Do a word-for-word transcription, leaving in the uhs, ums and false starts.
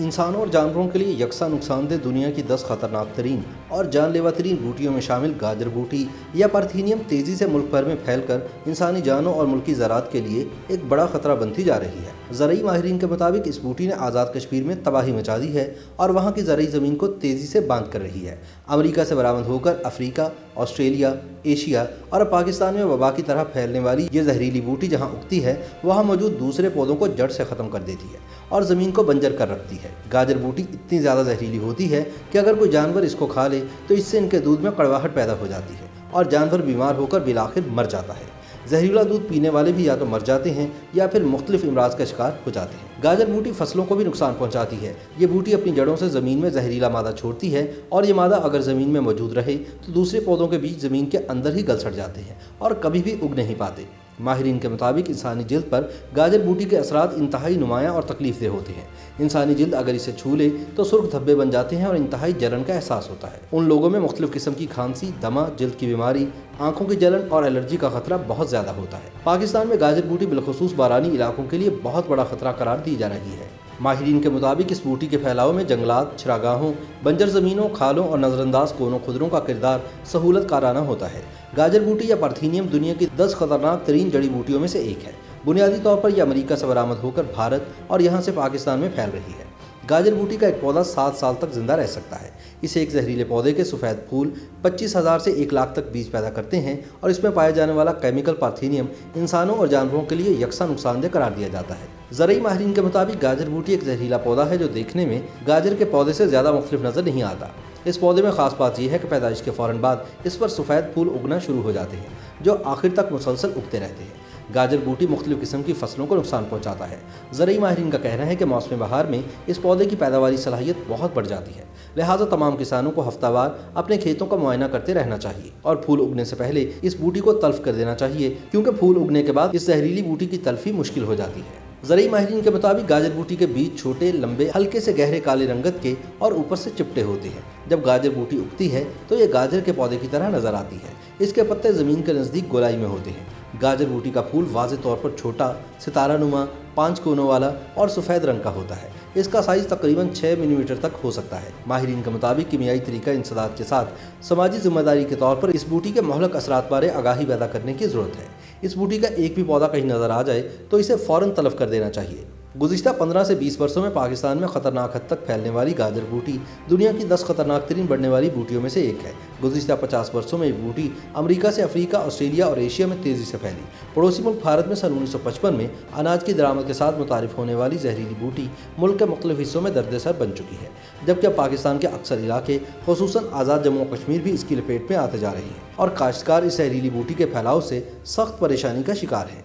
इंसानों और जानवरों के लिए यकसा नुकसानदेह दुनिया की दस खतरनाक तरीन और जानलेवा तरीन बूटियों में शामिल गाजर बूटी या पार्थीनियम तेज़ी से मुल्क भर में फैलकर इंसानी जानों और मुल्की ज़रात के लिए एक बड़ा ख़तरा बनती जा रही है। ज़रई माहिरीन के मुताबिक इस बूटी ने आज़ाद कश्मीर में तबाही मचा दी है और वहाँ की ज़रई ज़मीन को तेज़ी से बांध कर रही है। अमरीका से बरामद होकर अफ्रीका, ऑस्ट्रेलिया, एशिया और पाकिस्तान में वबा की तरह फैलने वाली ये जहरीली बूटी जहाँ उगती है वहाँ मौजूद दूसरे पौधों को जड़ से ख़त्म कर देती है और ज़मीन को बंजर कर रखती है। गाजर बूटी इतनी ज़्यादा जहरीली होती है कि अगर कोई जानवर इसको खा ले तो इससे इनके दूध में कड़वाहट पैदा हो जाती है और जानवर बीमार होकर बिलाखिर मर जाता है। जहरीला दूध पीने वाले भी या तो मर जाते हैं या फिर मुख्तलिफ अमराज का शिकार हो जाते हैं। गाजर बूटी फसलों को भी नुकसान पहुंचाती है। ये बूटी अपनी जड़ों से ज़मीन में जहरीला मादा छोड़ती है और ये मादा अगर ज़मीन में मौजूद रहे तो दूसरे पौधों के बीज ज़मीन के अंदर ही गल सड़ जाते हैं और कभी भी उग नहीं पाते। माहिरीन के मुताबिक इंसानी जिल्द पर गाजर बूटी के असरात इंतहाई नुमायाँ और तकलीफदेह होते हैं। इंसानी जिल्द अगर इसे छू ले तो सुर्ख धब्बे बन जाते हैं और इंतहाई जलन का एहसास होता है। उन लोगों में मुख्तलिफ किस्म की खांसी, दमा, जिल्द की बीमारी, आंखों की जलन और एलर्जी का खतरा बहुत ज़्यादा होता है। पाकिस्तान में गाजर बूटी बिलखसूस बारानी इलाकों के लिए बहुत बड़ा खतरा करार दी जा रही है। माहिरीन के मुताबिक इस बूटी के फैलाव में जंगलात, चरागाहों, बंजर ज़मीनों, खालों और नज़रअंदाज कोनों खुदरों का किरदार सहूलत काराना होता है। गाजर बूटी या पार्थीनियम दुनिया की दस खतरनाक तरीन जड़ी बूटियों में से एक है। बुनियादी तौर पर यह अमेरिका से बरामद होकर भारत और यहाँ से पाकिस्तान में फैल रही है। गाजर बूटी का एक पौधा सात साल तक जिंदा रह सकता है। इसे एक जहरीले पौधे के सफ़ेद फूल पच्चीस हज़ार से एक लाख तक बीज पैदा करते हैं और इसमें पाया जाने वाला केमिकल पार्थीनियम इंसानों और जानवरों के लिए यकसा नुकसानदेह करार दिया जाता है। ज़रई माहिरीन के मुताबिक गाजर बूटी एक जहरीला पौधा है जो देखने में गाजर के पौधे से ज़्यादा मुख्तलिफ नज़र नहीं आता। इस पौधे में ख़ास बात यह है कि पैदाइश के फ़ौरन बाद इस पर सफ़ेद फूल उगना शुरू हो जाते हैं जो आखिर तक मुसलसल उगते रहते हैं। गाजर बूटी मुख्तलिफ किस्म की फसलों को नुकसान पहुंचाता है। ज़रई माहिरीन का कहना है कि मौसम बहार में इस पौधे की पैदावारी सलाहियत बहुत बढ़ जाती है, लिहाजा तमाम किसानों को हफ्तावार अपने खेतों का मुआयना करते रहना चाहिए और फूल उगने से पहले इस बूटी को तल्फ कर देना चाहिए क्योंकि फूल उगने के बाद इस जहरीली बूटी की तल्फी मुश्किल हो जाती है। ज़रई माहिरीन के मुताबिक गाजर बूटी के बीज छोटे, लंबे, हल्के से गहरे काले रंगत के और ऊपर से चिपटे होते हैं। जब गाजर बूटी उगती है तो ये गाजर के पौधे की तरह नजर आती है। इसके पत्ते ज़मीन के नज़दीक गोलाई में होते हैं। गाजर बूटी का फूल वाज़े तौर पर छोटा, सितारा नुमा, पांच कोनों वाला और सफ़ेद रंग का होता है। इसका साइज़ तकरीबन छः मिलीमीटर तक हो सकता है। माहिरीन के मुताबिक कीमियाई तरीका इंसदाद के साथ समाजी जिम्मेदारी के तौर पर इस बूटी के मोहलक असरात बारे आगाही पैदा करने की ज़रूरत है। इस बूटी का एक भी पौधा कहीं नज़र आ जाए तो इसे फ़ौरन तलफ कर देना चाहिए। गुज़िश्ता पंद्रह से बीस वर्षों में पाकिस्तान में ख़तरनाक हद तक फैलने वाली गाजर बूटी दुनिया की दस खतरनाक तरीन बढ़ने वाली बूटियों में से एक है। गुज़िश्ता पचास वर्षों में ये बूटी अमेरिका से अफ्रीका, ऑस्ट्रेलिया और एशिया में तेज़ी से फैली। पड़ोसी मुल्क भारत में सन उन्नीस सौ पचपन में अनाज की दरामद के साथ मुतारिफ होने वाली जहरीली बूटी मुल्क के मुख्तलिफ हिस्सों में दर्द-ए-सर बन चुकी है, जबकि अब पाकिस्तान के अक्सर इलाके खुसूसन आज़ाद जम्मू कश्मीर भी इसकी लपेट में आते जा रहे हैं और काश्तकार इस जहरीली बूटी के फैलाव से सख्त परेशानी का शिकार है।